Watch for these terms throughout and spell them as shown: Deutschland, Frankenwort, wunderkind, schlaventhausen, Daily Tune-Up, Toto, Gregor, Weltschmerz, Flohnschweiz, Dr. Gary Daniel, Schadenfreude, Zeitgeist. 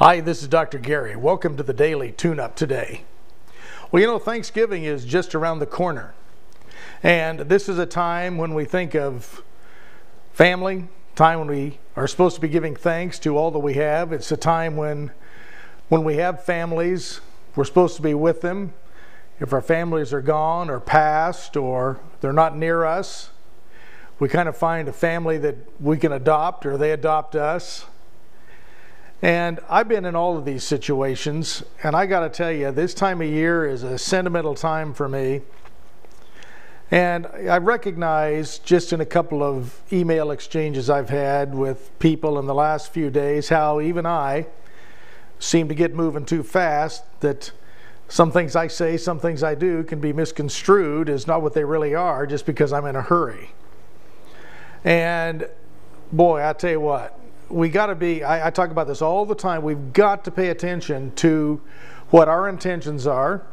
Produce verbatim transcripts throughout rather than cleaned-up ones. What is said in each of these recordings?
Hi, this is Doctor Gary. Welcome to the Daily Tune-Up today. Well, you know, Thanksgiving is just around the corner. And this is a time when we think of family, time when we are supposed to be giving thanks to all that we have. It's a time when, when we have families, we're supposed to be with them. If our families are gone or passed or they're not near us, we kind of find a family that we can adopt or they adopt us. And I've been in all of these situations, and I got to tell you, this time of year is a sentimental time for me. And I recognize just in a couple of email exchanges I've had with people in the last few days how even I seem to get moving too fast, that some things I say, some things I do can be misconstrued as not what they really are just because I'm in a hurry. And boy, I tell you what, we got to be, I, I talk about this all the time, we've got to pay attention to what our intentions are.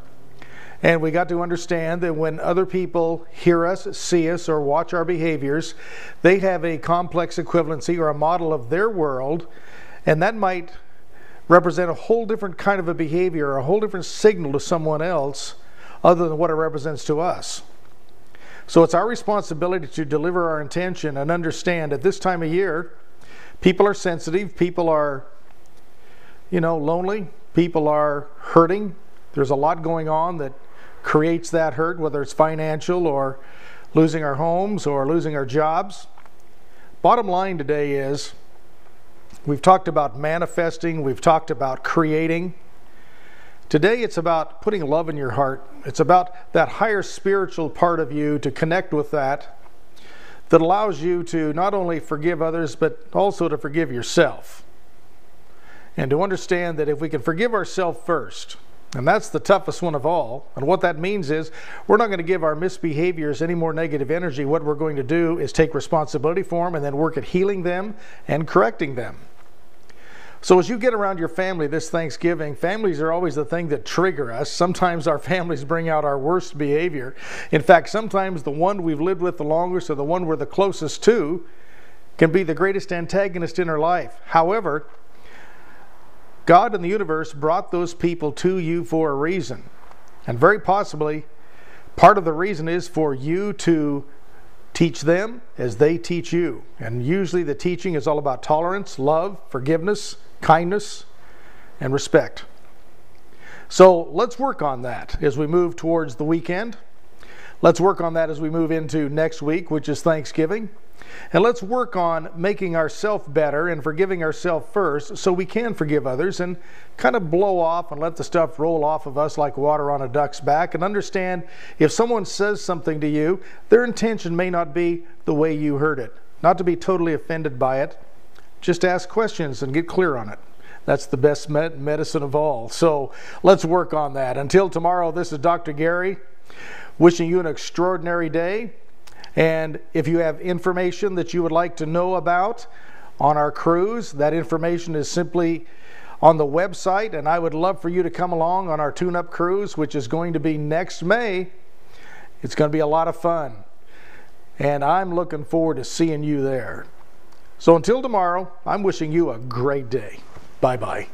And we got to understand that when other people hear us, see us, or watch our behaviors, they have a complex equivalency or a model of their world. And that might represent a whole different kind of a behavior, a whole different signal to someone else other than what it represents to us. So it's our responsibility to deliver our intention and understand at this time of year, people are sensitive, people are, you know, lonely, people are hurting. There's a lot going on that creates that hurt, whether it's financial or losing our homes or losing our jobs. Bottom line today is, we've talked about manifesting, we've talked about creating. Today it's about putting love in your heart. It's about that higher spiritual part of you to connect with that. That allows you to not only forgive others, but also to forgive yourself. And to understand that if we can forgive ourselves first, and that's the toughest one of all, and what that means is we're not going to give our misbehaviors any more negative energy. What we're going to do is take responsibility for them and then work at healing them and correcting them. So as you get around your family this Thanksgiving, families are always the thing that trigger us. Sometimes our families bring out our worst behavior. In fact, sometimes the one we've lived with the longest or the one we're the closest to can be the greatest antagonist in our life. However, God and the universe brought those people to you for a reason. And very possibly, part of the reason is for you to teach them as they teach you. And usually the teaching is all about tolerance, love, forgiveness, kindness, and respect. So let's work on that as we move towards the weekend. Let's work on that as we move into next week, which is Thanksgiving. And let's work on making ourselves better and forgiving ourselves first so we can forgive others and kind of blow off and let the stuff roll off of us like water on a duck's back, and understand if someone says something to you, their intention may not be the way you heard it. Not to be totally offended by it. Just ask questions and get clear on it. That's the best med- medicine of all. So let's work on that. Until tomorrow, this is Doctor Gary wishing you an extraordinary day. And if you have information that you would like to know about on our cruise, that information is simply on the website. And I would love for you to come along on our Tune-Up Cruise, which is going to be next May. It's going to be a lot of fun. And I'm looking forward to seeing you there. So until tomorrow, I'm wishing you a great day. Bye-bye.